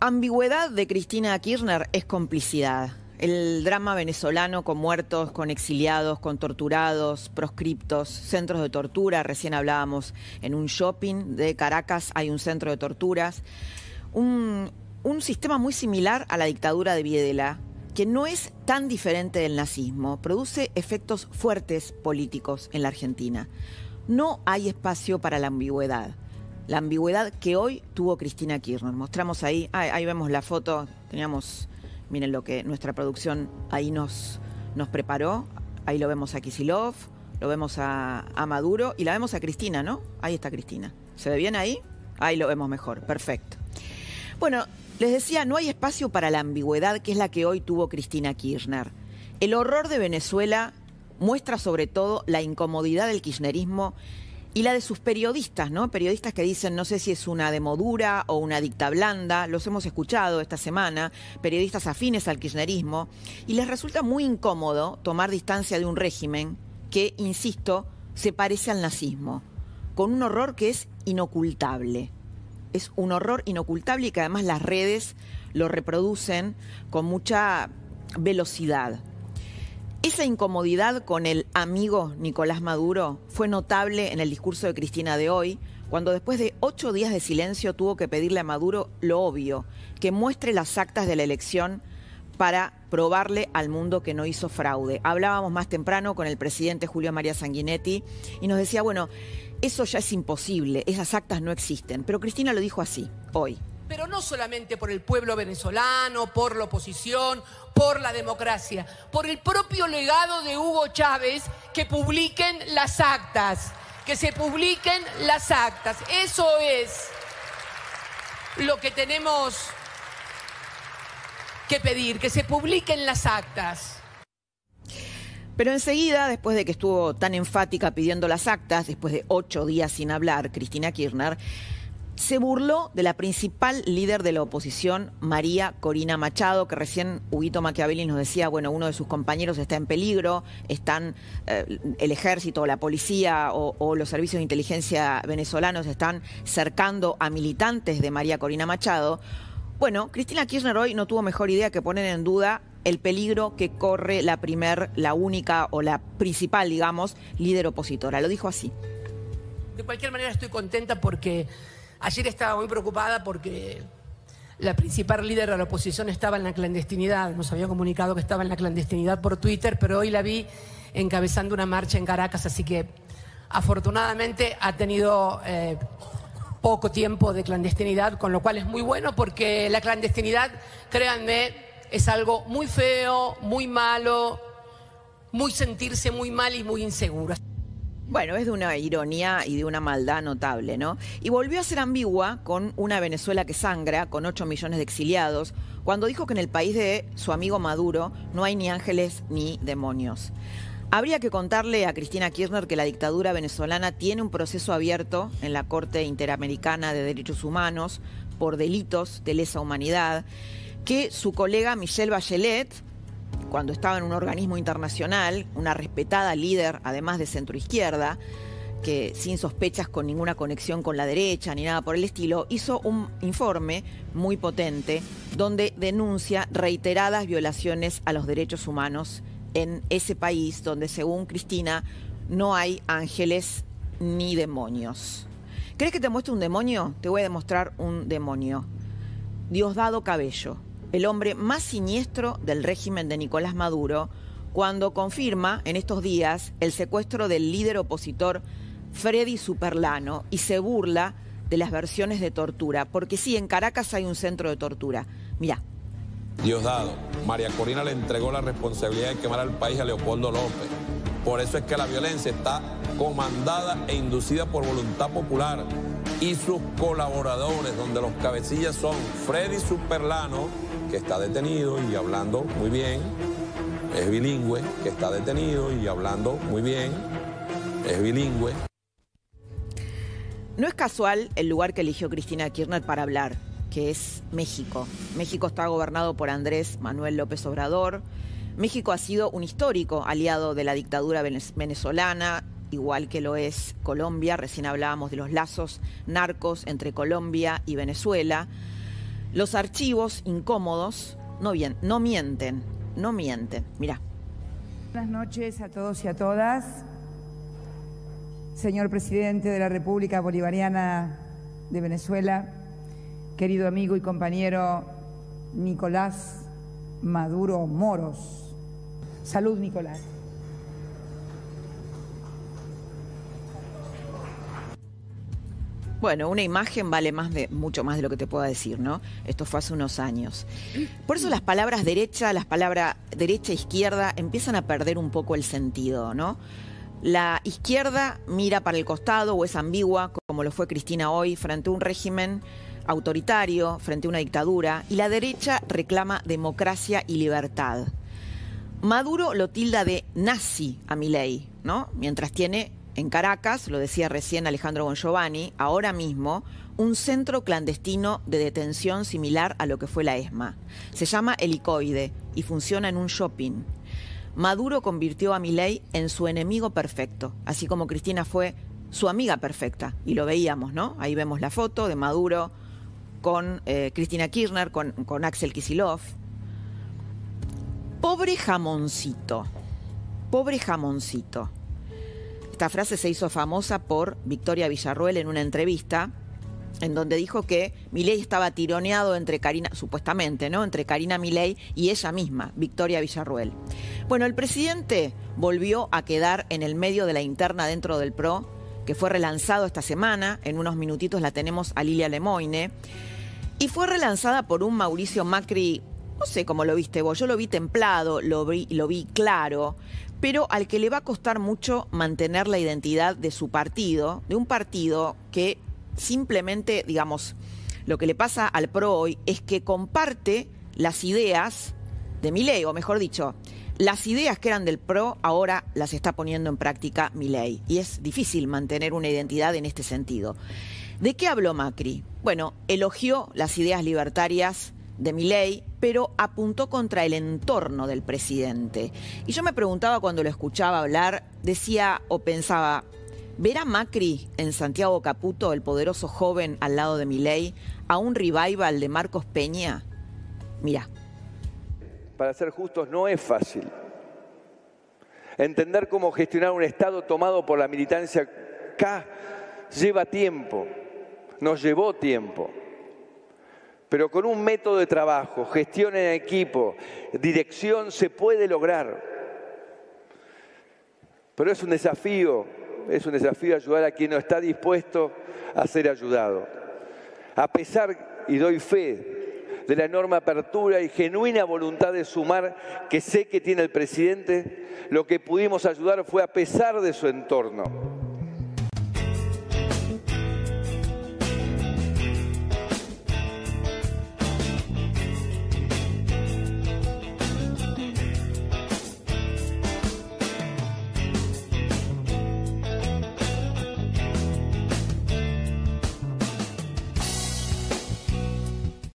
Ambigüedad de Cristina Kirchner es complicidad. El drama venezolano con muertos, con exiliados, con torturados, proscriptos, centros de tortura. Recién hablábamos, en un shopping de Caracas hay un centro de torturas. Un sistema muy similar a la dictadura de Videla, que no es tan diferente del nazismo, produce efectos fuertes políticos en la Argentina. No hay espacio para la ambigüedad. La ambigüedad que hoy tuvo Cristina Kirchner. Mostramos ahí, ahí vemos la foto, teníamos... Miren lo que nuestra producción ahí nos preparó. Ahí lo vemos a Kicillof, lo vemos a Maduro y la vemos a Cristina, ¿no? Ahí está Cristina. ¿Se ve bien ahí? Ahí lo vemos mejor. Perfecto. Bueno, les decía, no hay espacio para la ambigüedad que es la que hoy tuvo Cristina Kirchner. El horror de Venezuela muestra sobre todo la incomodidad del kirchnerismo y la de sus periodistas, ¿no? Periodistas que dicen, no sé si es una demodura o una dicta blanda, los hemos escuchado esta semana, periodistas afines al kirchnerismo, y les resulta muy incómodo tomar distancia de un régimen que, insisto, se parece al nazismo, con un horror que es inocultable. Es un horror inocultable y que además las redes lo reproducen con mucha velocidad. Esa incomodidad con el amigo Nicolás Maduro fue notable en el discurso de Cristina de hoy, cuando después de 8 días de silencio tuvo que pedirle a Maduro lo obvio, que muestre las actas de la elección para probarle al mundo que no hizo fraude. Hablábamos más temprano con el presidente Julio María Sanguinetti y nos decía, bueno, eso ya es imposible, esas actas no existen. Pero Cristina lo dijo así, hoy. Pero no solamente por el pueblo venezolano, por la oposición, por la democracia, por el propio legado de Hugo Chávez, que publiquen las actas, que se publiquen las actas. Eso es lo que tenemos que pedir, que se publiquen las actas. Pero enseguida, después de que estuvo tan enfática pidiendo las actas, después de 8 días sin hablar, Cristina Kirchner se burló de la principal líder de la oposición, María Corina Machado, que recién Huguito Maquiavelli nos decía, bueno, uno de sus compañeros está en peligro, están el ejército, la policía o los servicios de inteligencia venezolanos están cercando a militantes de María Corina Machado. Bueno, Cristina Kirchner hoy no tuvo mejor idea que poner en duda el peligro que corre la única o la principal, digamos, líder opositora. Lo dijo así. De cualquier manera estoy contenta porque... Ayer estaba muy preocupada porque la principal líder de la oposición estaba en la clandestinidad. Nos había comunicado que estaba en la clandestinidad por Twitter, pero hoy la vi encabezando una marcha en Caracas, así que afortunadamente ha tenido poco tiempo de clandestinidad, con lo cual es muy bueno porque la clandestinidad, créanme, es algo muy feo, muy malo, muy sentirse muy mal y muy inseguro. Bueno, es de una ironía y de una maldad notable, ¿no? Y volvió a ser ambigua con una Venezuela que sangra, con 8 millones de exiliados, cuando dijo que en el país de su amigo Maduro no hay ni ángeles ni demonios. Habría que contarle a Cristina Kirchner que la dictadura venezolana tiene un proceso abierto en la Corte Interamericana de Derechos Humanos por delitos de lesa humanidad, que su colega Michelle Bachelet, cuando estaba en un organismo internacional, una respetada líder, además de centroizquierda, que sin sospechas con ninguna conexión con la derecha ni nada por el estilo, hizo un informe muy potente donde denuncia reiteradas violaciones a los derechos humanos en ese país donde, según Cristina, no hay ángeles ni demonios. ¿Crees que te muestre un demonio? Te voy a demostrar un demonio. Diosdado Cabello, el hombre más siniestro del régimen de Nicolás Maduro, cuando confirma en estos días el secuestro del líder opositor Freddy Superlano y se burla de las versiones de tortura, porque sí, en Caracas hay un centro de tortura. Mirá. Diosdado, María Corina le entregó la responsabilidad de quemar al país a Leopoldo López. Por eso es que la violencia está comandada e inducida por voluntad popular y sus colaboradores, donde los cabecillas son Freddy Superlano, que está detenido y hablando muy bien, es bilingüe, que está detenido y hablando muy bien, es bilingüe. No es casual el lugar que eligió Cristina Kirchner para hablar, que es México. México está gobernado por Andrés Manuel López Obrador. México ha sido un histórico aliado de la dictadura venezolana, igual que lo es Colombia. Recién hablábamos de los lazos narcos entre Colombia y Venezuela. Los archivos incómodos no mienten, no mienten. Mirá. Buenas noches a todos y a todas. Señor Presidente de la República Bolivariana de Venezuela, querido amigo y compañero Nicolás Maduro Moros. Salud, Nicolás. Bueno, una imagen vale mucho más de lo que te pueda decir, ¿no? Esto fue hace unos años. Por eso las palabras derecha, izquierda, empiezan a perder un poco el sentido, ¿no? La izquierda mira para el costado o es ambigua, como lo fue Cristina hoy, frente a un régimen autoritario, frente a una dictadura, y la derecha reclama democracia y libertad. Maduro lo tilda de nazi a Milei, ¿no? Mientras tiene... en Caracas, lo decía recién Alejandro Bongiovanni, ahora mismo, un centro clandestino de detención similar a lo que fue la ESMA. Se llama Helicoide y funciona en un shopping. Maduro convirtió a Milei en su enemigo perfecto, así como Cristina fue su amiga perfecta. Y lo veíamos, ¿no? Ahí vemos la foto de Maduro con Cristina Kirchner, con Axel Kicillof. Pobre jamoncito. Pobre jamoncito. Esta frase se hizo famosa por Victoria Villarruel en una entrevista en donde dijo que Milei estaba tironeado entre Karina, supuestamente, ¿no? Entre Karina Milei y ella misma, Victoria Villarruel. Bueno, el presidente volvió a quedar en el medio de la interna dentro del PRO, que fue relanzado esta semana. En unos minutitos la tenemos a Lilia Lemoine. Y fue relanzada por un Mauricio Macri, no sé cómo lo viste vos, yo lo vi templado, lo vi claro, pero al que le va a costar mucho mantener la identidad de su partido, de un partido que simplemente, digamos, lo que le pasa al PRO hoy es que comparte las ideas de Milei, o mejor dicho, las ideas que eran del PRO ahora las está poniendo en práctica Milei, y es difícil mantener una identidad en este sentido. ¿De qué habló Macri? Bueno, elogió las ideas libertarias de Milei, pero apuntó contra el entorno del presidente. Y yo me preguntaba cuando lo escuchaba hablar, decía o pensaba, ¿verá Macri en Santiago Caputo, el poderoso joven al lado de Milei, a un revival de Marcos Peña? Mirá. Para ser justos, no es fácil. Entender cómo gestionar un Estado tomado por la militancia K lleva tiempo, nos llevó tiempo. Pero con un método de trabajo, gestión en equipo, dirección, se puede lograr. Pero es un desafío ayudar a quien no está dispuesto a ser ayudado. A pesar, y doy fe, de la enorme apertura y genuina voluntad de sumar que sé que tiene el presidente, lo que pudimos ayudar fue a pesar de su entorno.